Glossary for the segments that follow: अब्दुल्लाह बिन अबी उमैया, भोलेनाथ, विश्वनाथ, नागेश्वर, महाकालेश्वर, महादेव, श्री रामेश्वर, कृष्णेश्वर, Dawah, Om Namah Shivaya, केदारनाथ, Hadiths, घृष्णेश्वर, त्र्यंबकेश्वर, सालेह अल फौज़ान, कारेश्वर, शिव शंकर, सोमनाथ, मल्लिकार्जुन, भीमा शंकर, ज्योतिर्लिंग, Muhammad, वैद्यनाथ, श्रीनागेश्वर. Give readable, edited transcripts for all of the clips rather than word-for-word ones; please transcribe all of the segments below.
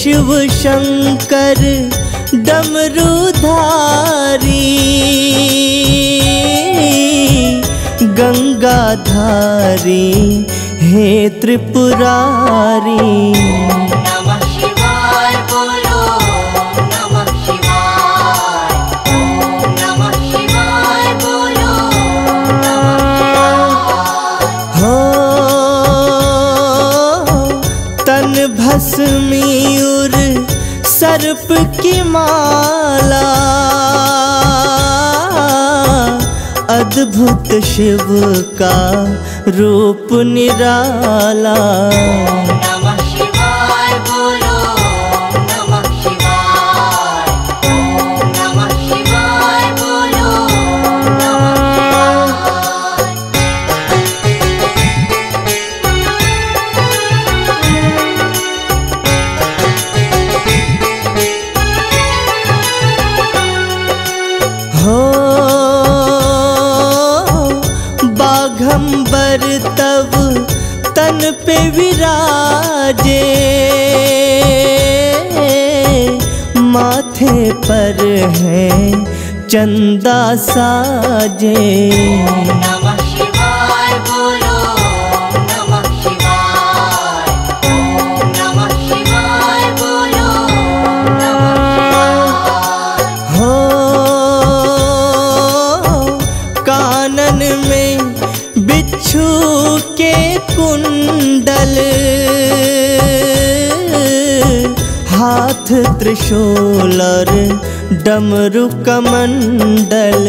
शिव शंकर डमरूधारी गंगाधारी हे त्रिपुरारी। भस्मीयुर सर्प की माला अद्भुत शिव का रूप निराला। पर है चंदा साजे। हो कानन में बिच्छू के कुंडल हाथ त्रिशूल और डमरू कमंडल।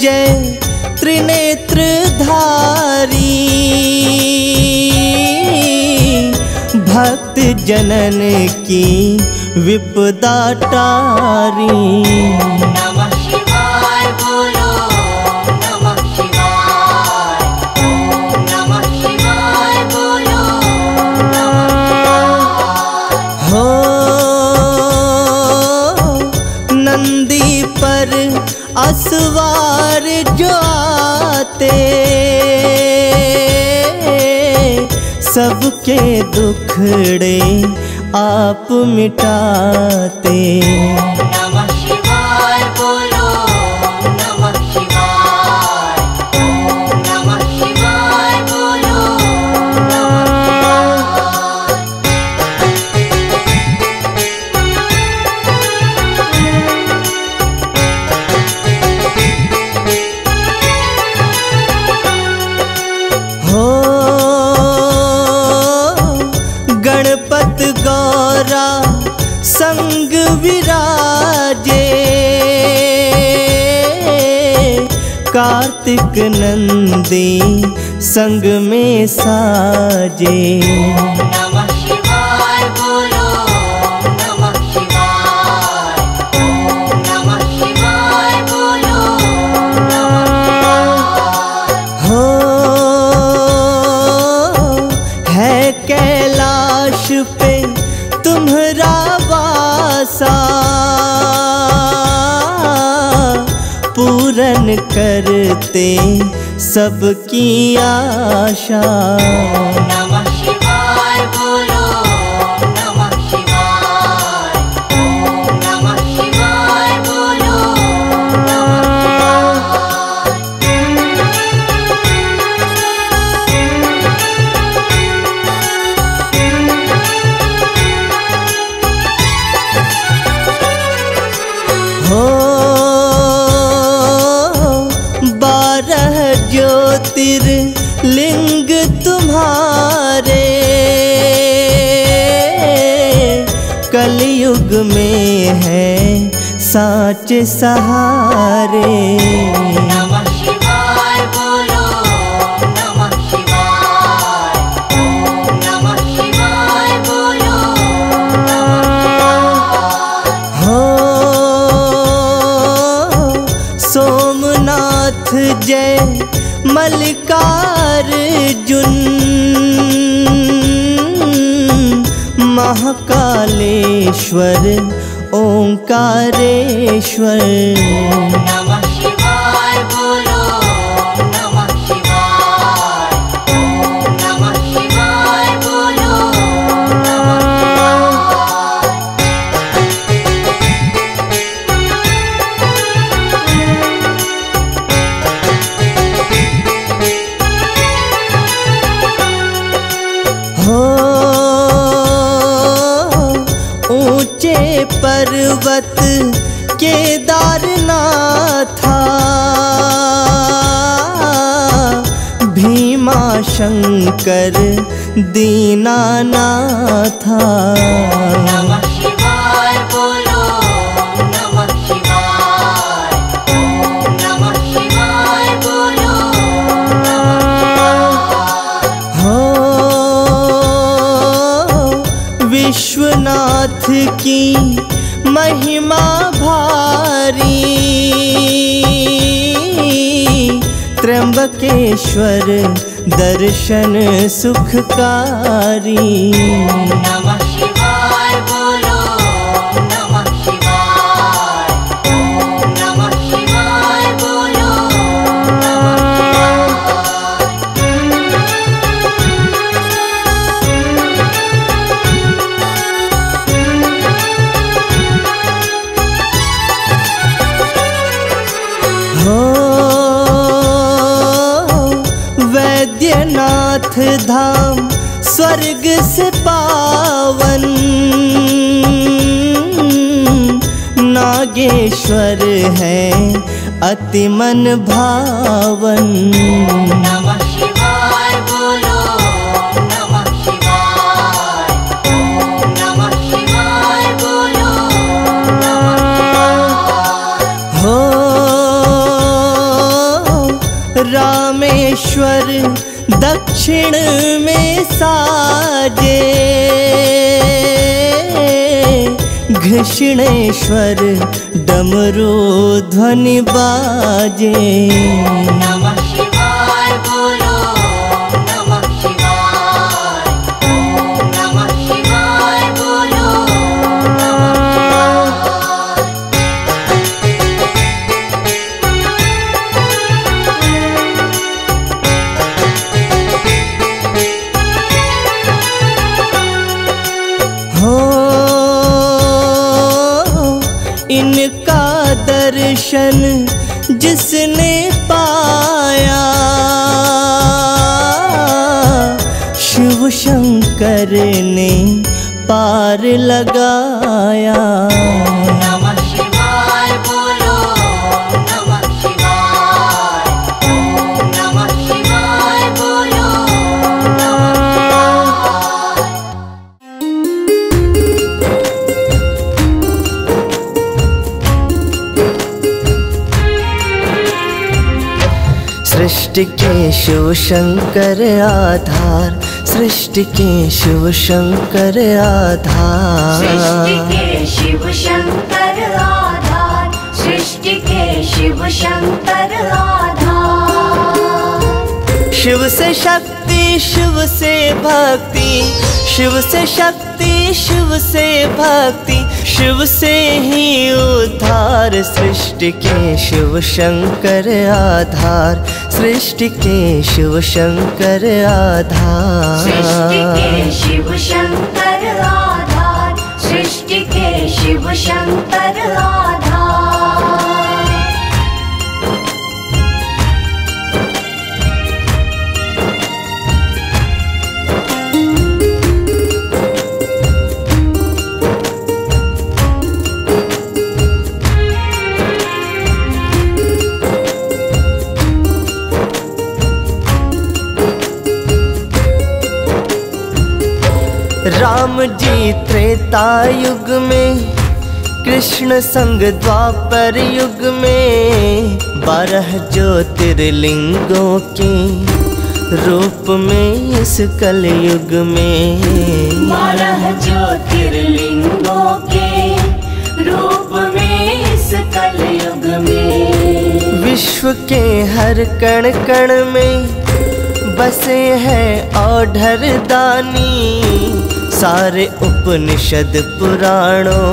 जय त्रिनेत्र धारी भक्त जनन की विपदा तारी। असवार जो आते सबके दुखड़े आप मिटाते। कार्तिक नंदी संग में साजे। हो है कैलाश पे तुम्हारा वासा पूरन करते सबकी आशा। ज्योतिर्लिंग तुम्हारे कलयुग में है साँच सहारे। महाकालेश्वर ओम कारेश्वर। ओम नमः शिवाय बोलो, ओम नमः शिवाय, ओम नमः शिवाय बोलो, ओम नमः शिवाय। हो ऊंचे पर्वत केदारनाथ, भीमा शंकर दीनानाथ। ओम नमः शिवाय बोलो, ओम नमः शिवाय, ओम नमः शिवाय बोलो, ओम नमः शिवाय। हो विश्वनाथ की महिमा भारी, त्र्यंबकेश्वर दर्शन सुखकारी। ओम नमः शिवाय बोलो, ओम नमः शिवाय, ओम नमः शिवाय बोलो, ओम नमः वैद्यनाथ धाम स्वर्ग से पावन, नागेश्वर है अति मन भावन। ओम नमः शिवाय बोलो, ओम नमः शिवाय, ओम नमः शिवाय बोलो, ओम नमः शिवाय। हो रामेश्वर दक्षिण में साजे, घृष्णेश्वर डमरू ध्वनि बाजे। ओम नमः शिवाय बोलो, ओम नमः शिवाय, ओम नमः शिवाय बोलो, ओम नमः शिवाय। इनका दर्शन जिसने पाया, शिव शंकर ने पार लगाया। ओम नमः शिवाय बोलो, ओम नमः शिवाय, ओम नमः शिवाय बोलो, ओम नमः शिवाय। सृष्टि के शिव शंकर आधार, सृष्टि के शिव शंकर आधार, सृष्टि के शिव शंकर आधार, सृष्टि के शिव शंकर आधार। शिव से शक्ति, शिव से भक्ति, शिव से शक्ति, शिव से भक्ति, शिव से ही उद्धार। सृष्टि के शिव शंकर आधार, सृष्टि के शिव शंकर आधार, सृष्टि के शिव शंकर आधार, सृष्टि के शिव शंकर आधार। राम जी त्रेता युग में, कृष्ण संग द्वापर युग में, 12 ज्योतिर्लिंगों के रूप में इस कलयुग में, 12 ज्योतिर्लिंगों के रूप में इस कलयुग में। विश्व के हर कण कण में बसे हैं औढ़र दानी, सारे उपनिषद पुराणों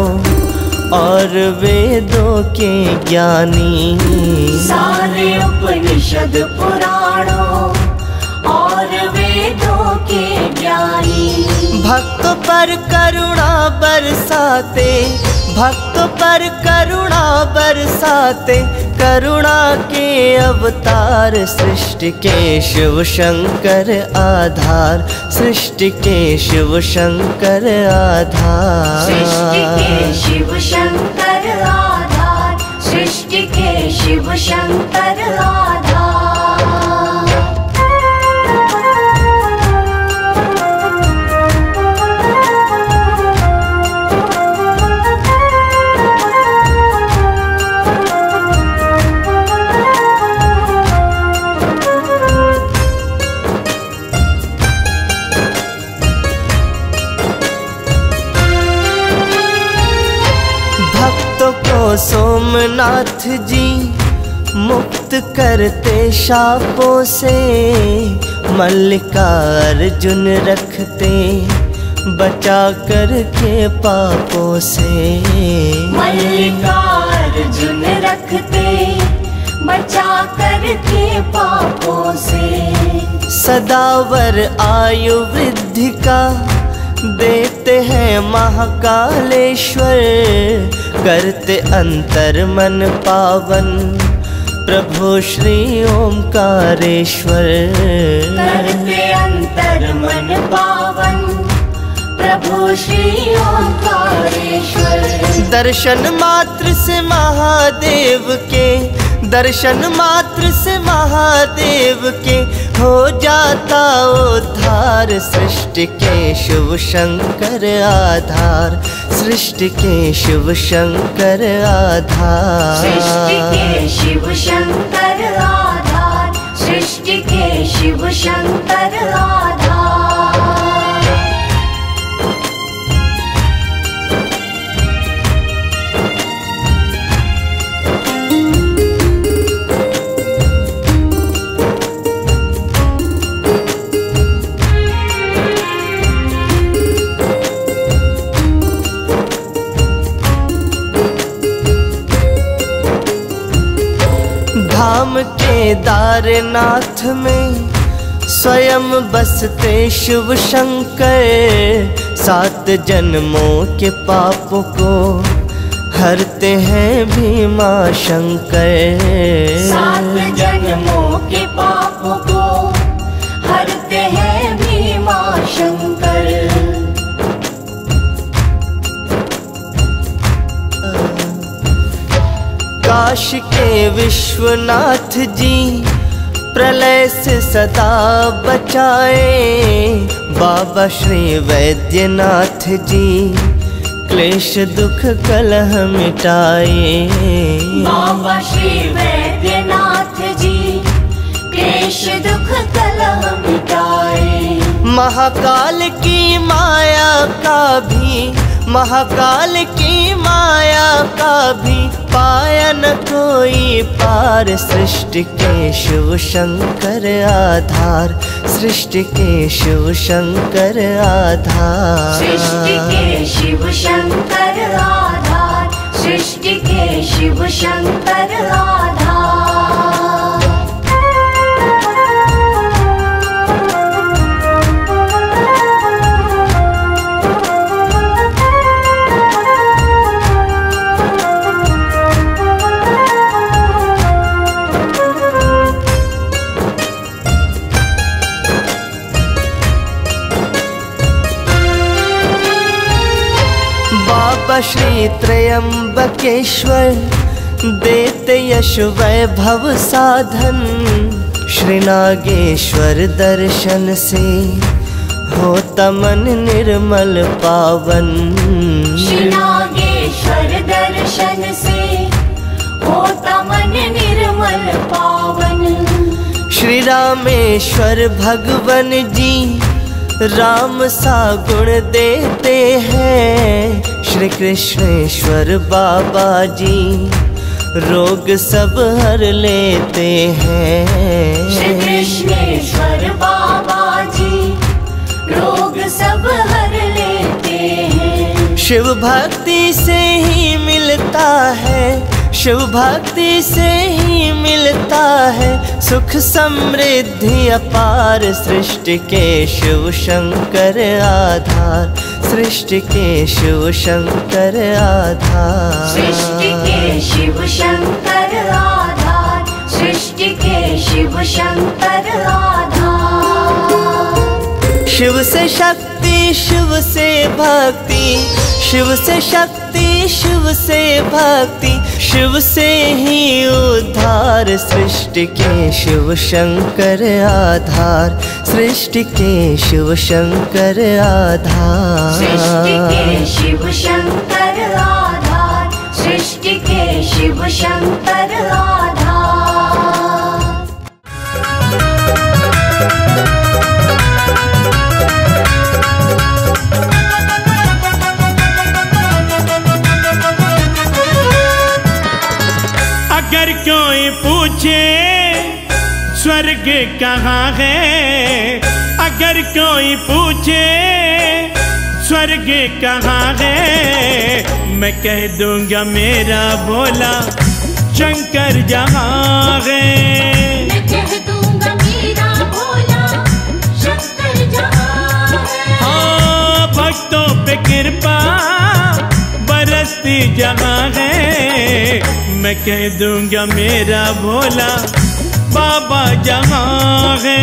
और वेदों के ज्ञानी, सारे उपनिषद पुराणों और वेदों के ज्ञानी। भक्त पर करुणा बरसाते, भक्त पर करुणा बरसाते, करुणा के अवतार सृष्टि के शिव शंकर आधार, सृष्टि के शिव शंकर आधार, सृष्टि के शिव शंकर आधार, सृष्टि के शिव शंकर आधार। सोमनाथ जी मुक्त करते शापों से, मल्लिकार्जुन रखते बचा करके पापों से, मल्लिकार्जुन रखते बचा करके पापों से। सदावर आयु वृद्धि का देते हैं महाकालेश्वर, करते अंतर मन पावन प्रभु श्री ओम कारेश्वर, करते अंतर मन पावन प्रभु श्री ओम कारेश्वर। दर्शन मात्र से महादेव के, दर्शन मात्र से महादेव के हो जाता उद्धार, सृष्टि के शिव शंकर आधार, सृष्टि के शिव शंकर आधार, सृष्टि के शिव शंकर आधार, सृष्टि के शिव शंकर आधार। धाम केदारनाथ में स्वयं बसते शिव शंकर, सात जन्मों के पापों को हरते हैं भीमा शंकर, सात जन्मों के पापों को हरते हैं भीमा शंकर। काश के विश्वनाथ जी प्रलय से सदा बचाए, बाबा श्री वैद्यनाथ जी क्लेश दुख कलह मिटाए, बाबा श्री वैद्यनाथ जी क्लेश दुख कलह मिटाए। महाकाल की माया का भी, महाकाल की माया का भी पाया न कोई पार, सृष्टि के शिव शंकर आधार, सृष्टि के शिव शंकर आधार, सृष्टि के शिव शंकर आधार, सृष्टि के शिव शंकर आधार। श्री त्र्यंबकेश्वर देते यश वैभव साधन, श्रीनागेश्वर दर्शन से होता मन निर्मल पावन, श्रीनागेश्वर दर्शन से होता मन निर्मल पावन। श्री रामेश्वर भगवन जी राम सा गुण देते हैं, श्री कृष्णेश्वर बाबा जी रोग सब हर लेते हैं। श्री कृष्णेश्वर बाबा जी रोग सब हर लेते हैं। शिव भक्ति से ही मिलता है, शिव भक्ति से ही मिलता है सुख समृद्धि अपार। सृष्टि के शिव शंकर आधार, सृष्टि के शिव शंकर आधार, सृष्टि के शिव शंकर आधार, सृष्टि के शिव शंकर आधार। शिव से शक्ति, शिव से भक्ति, शिव से शक्ति, शिव से भक्ति, शिव से ही उद्धार। सृष्टि के शिव शंकर आधार, सृष्टि के शिव शंकर आधार, सृष्टि के शिव शंकर आधार, सृष्टि के शिव शंकर आधार। अगर कोई पूछे स्वर्ग कहाँ है, अगर कोई पूछे स्वर्ग कहाँ है, मैं कह दूंगा मेरा भोला शंकर जहाँ है, मैं कह दूंगा मेरा भोला शंकर जहाँ है। हाँ भक्तों पे कृपा बरसती जहाँ है, मैं कह दूंगा मेरा भोला बाबा जहाँ है,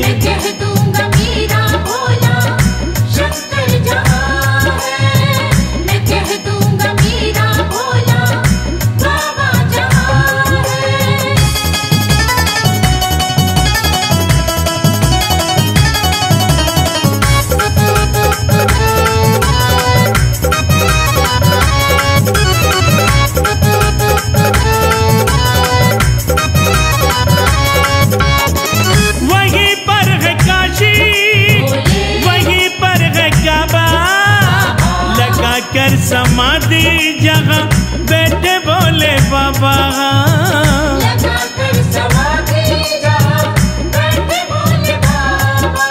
मैं कह दूंगा मेरा भोला शंकर जहाँ है, मैं कह दूंगा मेरा भोला बाबा जहाँ है। कर समाधि जहाँ बैठे भोले बाबा, लगा कर समाधि जहाँ बैठे भोले बाबा।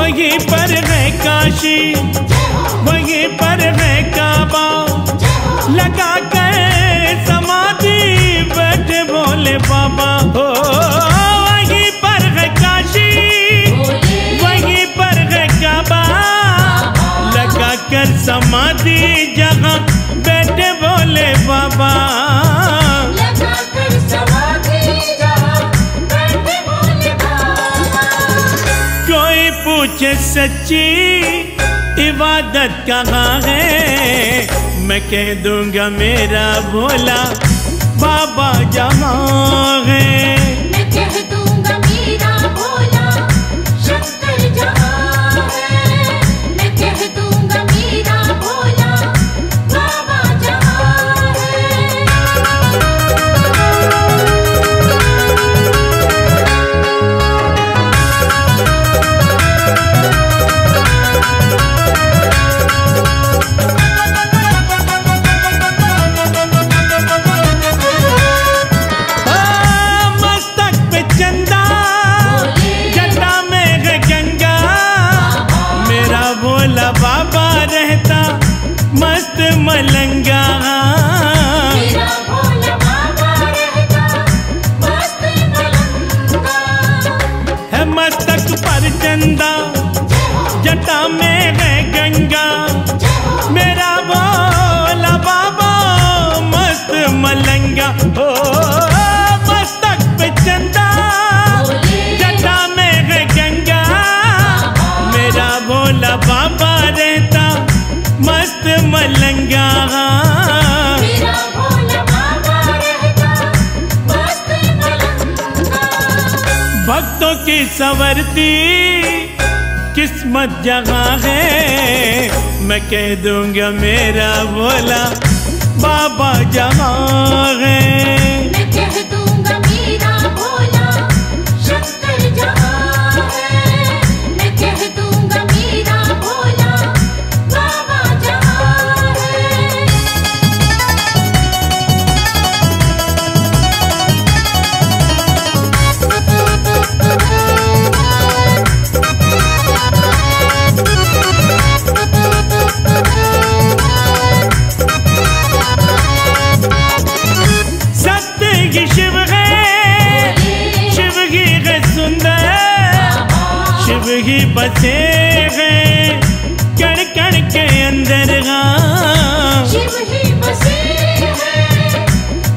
वहीं पर है काशी, वहीं पर है काबा, लगा कर समाधि बैठे भोले बाबा हो। वहीं पर है काशी, वहीं पर है काबा, लगा कर समाधि जहाँ बैठे भोले बाबा, लगा कर समाधि जहाँ बैठे भोले बाबा। कोई पूछे सच्ची इबादत कहाँ है, मैं कह दूंगा मेरा भोला बाबा जहाँ है। भक्तों की सवरती किस्मत जहाँ है, मैं कह दूंगा मेरा भोला बाबा जहाँ है, मैं कह दूंगा मेरा भोला शंकर जहाँ है, मैं कह दूंगा मेरा भोला बाबा जहाँ है। बसे हैं कण कण के अंदर हाँ। शिव ही बसे हैं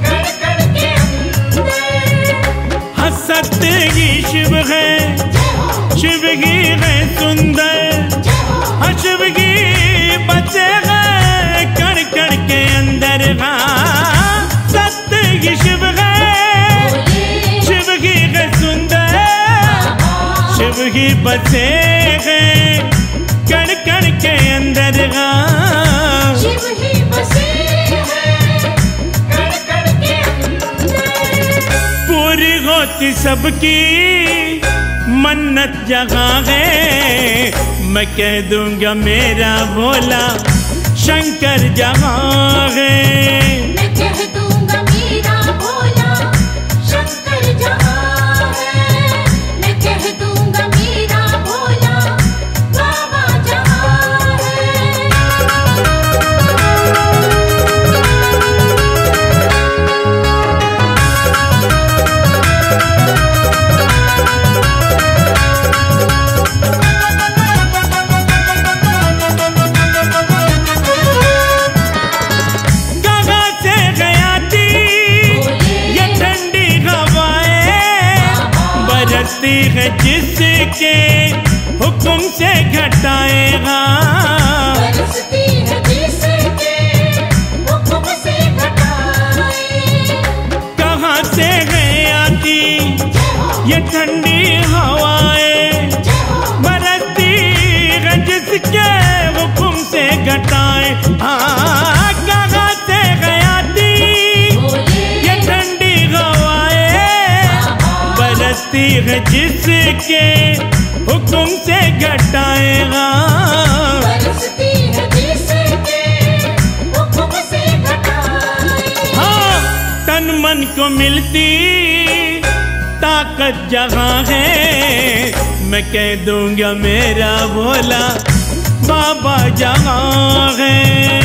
कण कण के अंदर। हाँ सत्य ही शिव है, शिव ही है सुंदर। हाँ शिव ही बसे हैं कण कण के अंदर हाँ। सत्य ही शिव है, शिव ही बसे हैं कण कण के अंदर हाँ। शिव ही बसे हैं कण कण के अंदर। पूरी होती सबकी मन्नत जहाँ है, मैं कह दूंगा मेरा भोला शंकर जहाँ है। जिसके हुक्म से घटाएगा, बरसती है जिसके हुक्म से घटाए। कहाँ से है आती ये ठंडी हवाएं, बरसती है जिसके हुक्म से घटाए हाँ। कहाँ से है आती ये ठंडी हवाएं, बरसती है जिसके हुक्म से घटाएगा, बरसती है जिसके हुक्म से घटाएगा हाँ। तन मन को मिलती ताकत जहाँ है, मैं कह दूंगा मेरा भोला बाबा जहाँ है।